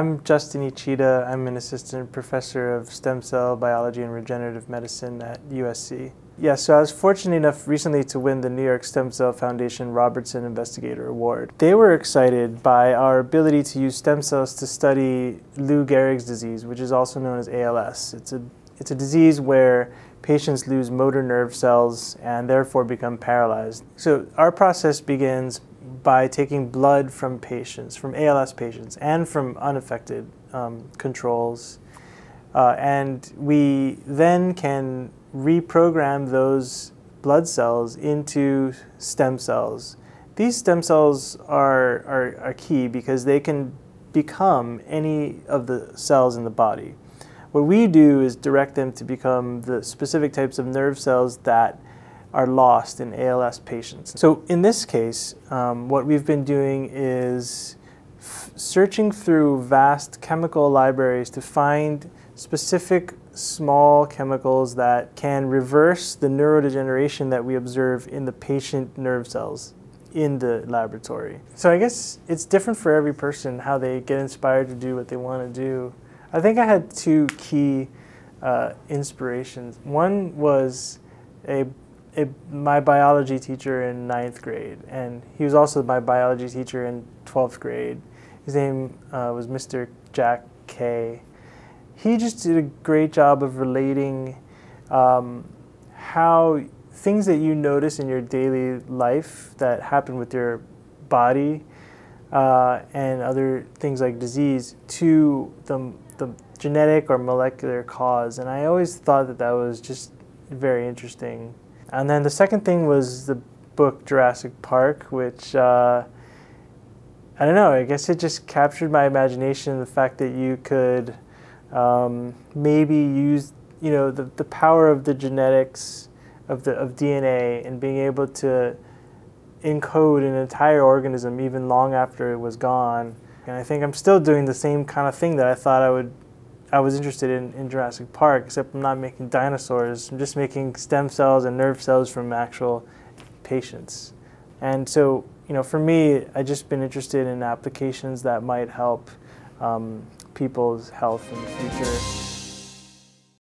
I'm Justin Ichida. I'm an assistant professor of stem cell biology and regenerative medicine at USC. Yeah, so I was fortunate enough recently to win the New York Stem Cell Foundation Robertson Investigator Award. They were excited by our ability to use stem cells to study Lou Gehrig's disease, which is also known as ALS. It's a disease where patients lose motor nerve cells and therefore become paralyzed. So our process begins by taking blood from patients, from ALS patients, and from unaffected controls. And we then can reprogram those blood cells into stem cells. These stem cells are key because they can become any of the cells in the body. What we do is direct them to become the specific types of nerve cells that are lost in ALS patients. So in this case, what we've been doing is searching through vast chemical libraries to find specific small chemicals that can reverse the neurodegeneration that we observe in the patient nerve cells in the laboratory. So I guess it's different for every person how they get inspired to do what they want to do. I think I had two key inspirations. One was my biology teacher in 9th grade, and he was also my biology teacher in 12th grade. His name was Mr. Jack Kay. He just did a great job of relating how things that you notice in your daily life that happen with your body and other things like disease to the genetic or molecular cause. And I always thought that that was just very interesting. And then the second thing was the book Jurassic Park, which I don't know, I guess it just captured my imagination, the fact that you could maybe use, you know, the power of the genetics of DNA and being able to encode an entire organism even long after it was gone. And I think I'm still doing the same kind of thing that I thought I was interested in Jurassic Park, except I'm not making dinosaurs. I'm just making stem cells and nerve cells from actual patients. And so, you know, for me, I've just been interested in applications that might help people's health in the future.